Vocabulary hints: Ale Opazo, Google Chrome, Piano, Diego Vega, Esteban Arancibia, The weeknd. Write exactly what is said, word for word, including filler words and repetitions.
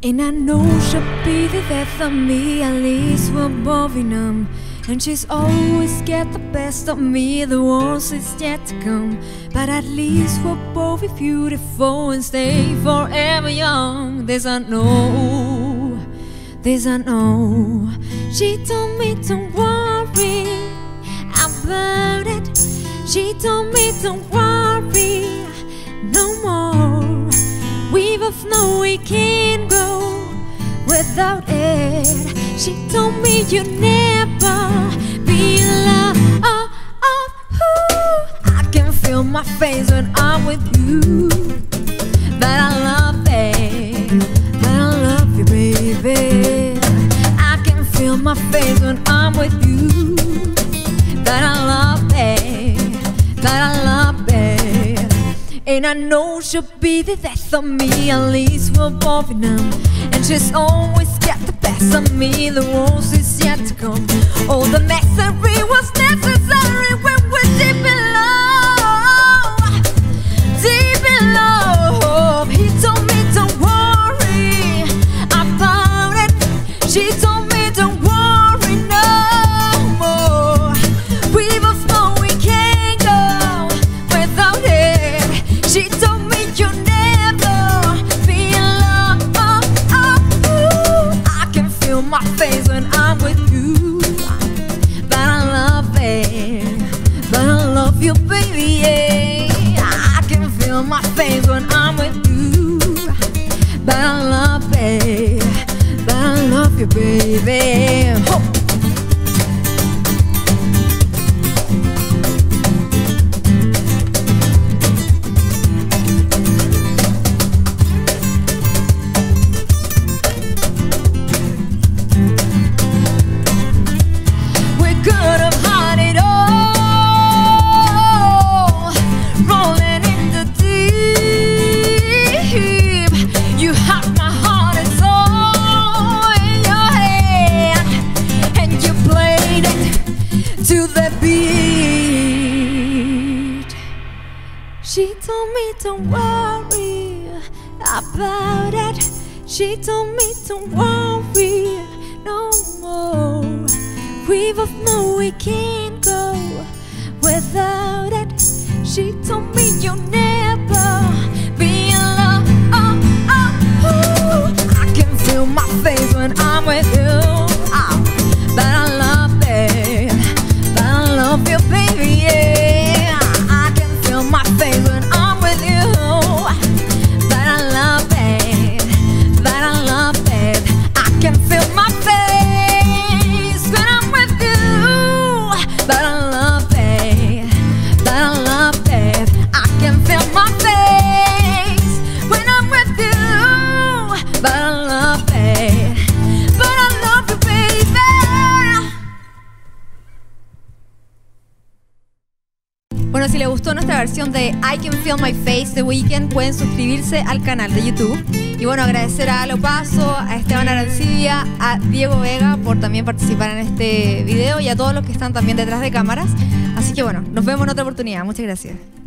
And I know she'll be the death of me, at least we're both numb. And she's always get the best of me, the worst is yet to come. But at least we'll both be beautiful and stay forever young. This I know, this I know. She told me don't worry about it. She told me don't worry no more. We both know we can't go without it. She told me you never be love. Oh, oh, ooh. I can feel my face when I'm with you. But I love it, but I love you, baby. I can feel my face when I'm with you. But I love it, but I love it. And I know she'll be the death of me, at least we're both numb. And she's always got the best of me, the worst is yet to come. All the misery was necessary when we're deep in love, deep in love. He told me don't worry about it. She told me don't worry no more. We both know we can't go without it. She told me you never be in love. Oh, oh, I can feel my face when I'm with you. But I love it, but I love you, baby, yeah. I can feel my face when I'm with you. But I love it, but I love you, baby. Oh. She told me don't worry about it. She told me don't worry no more. We both know we can't go without it. She told me you'll never be in love. Oh, oh, oh. I can feel my face when I'm with you. Oh, but I love it, but I love you, baby, yeah. My face when I'm with you. But I love it, but I love it. I can feel my face when I'm with you. But I love it, but I love it. I can feel my face when I'm with you. But I love it, but I love you, baby. Bueno, si le gustó nuestra versión de I Can Feel My Face de Weeknd, pueden suscribirse al canal de YouTube. Y bueno, agradecer a Ale Opazo, a Esteban Arancibia, a Diego Vega por también participar en este video y a todos los que están también detrás de cámaras. Así que bueno, nos vemos en otra oportunidad. Muchas gracias.